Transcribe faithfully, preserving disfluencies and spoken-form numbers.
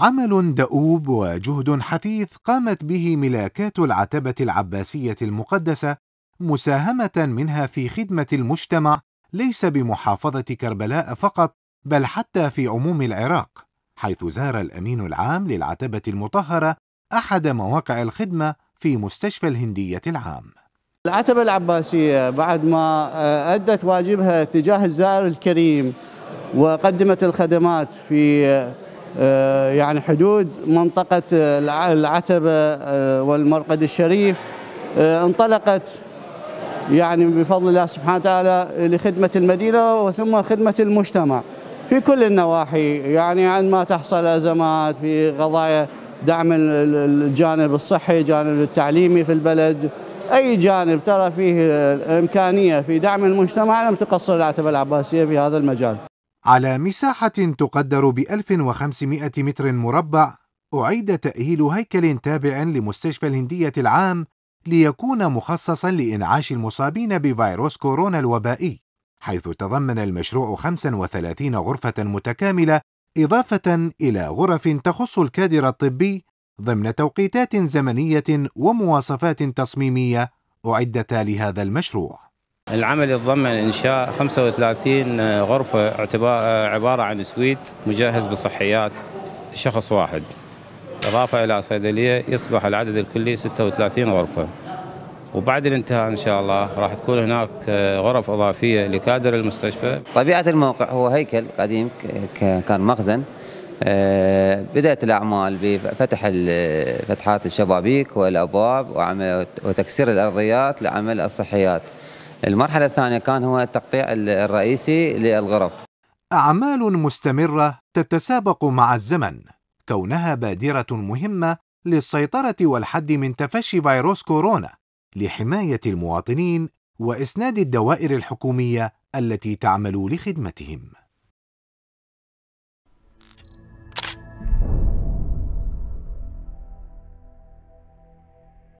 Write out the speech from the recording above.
عمل دؤوب وجهد حثيث قامت به ملاكات العتبة العباسية المقدسة، مساهمة منها في خدمة المجتمع ليس بمحافظة كربلاء فقط، بل حتى في عموم العراق، حيث زار الأمين العام للعتبة المطهرة أحد مواقع الخدمة في مستشفى الهندية العام. العتبة العباسية بعد ما أدت واجبها تجاه الزائر الكريم وقدمت الخدمات في يعني حدود منطقة العتبة والمرقد الشريف، انطلقت يعني بفضل الله سبحانه وتعالى لخدمة المدينة وثم خدمة المجتمع في كل النواحي، يعني عندما تحصل أزمات في قضايا دعم الجانب الصحي، جانب التعليمي في البلد، أي جانب ترى فيه إمكانية في دعم المجتمع لم تقصر العتبة العباسية في هذا المجال. على مساحة تقدر بألف وخمسمائة متر مربع أعيد تأهيل هيكل تابع لمستشفى الهندية العام ليكون مخصصا لإنعاش المصابين بفيروس كورونا الوبائي، حيث تضمن المشروع خمس وثلاثين غرفة متكاملة إضافة إلى غرف تخص الكادر الطبي ضمن توقيتات زمنية ومواصفات تصميمية أعدت لهذا المشروع. العمل يتضمن إنشاء خمس وثلاثين غرفة عبارة عن سويت مجهز بصحيات شخص واحد، إضافة إلى صيدلية، يصبح العدد الكلي ستة وثلاثين غرفة. وبعد الانتهاء إن شاء الله راح تكون هناك غرف إضافية لكادر المستشفى. طبيعة الموقع هو هيكل قديم كان مخزن، بدأت الأعمال بفتح فتحات الشبابيك والأبواب وتكسير الأرضيات لعمل الصحيات. المرحلة الثانية كان هو التقطيع الرئيسي للغرف. أعمال مستمرة تتسابق مع الزمن، كونها بادرة مهمة للسيطرة والحد من تفشي فيروس كورونا، لحماية المواطنين وإسناد الدوائر الحكومية التي تعمل لخدمتهم.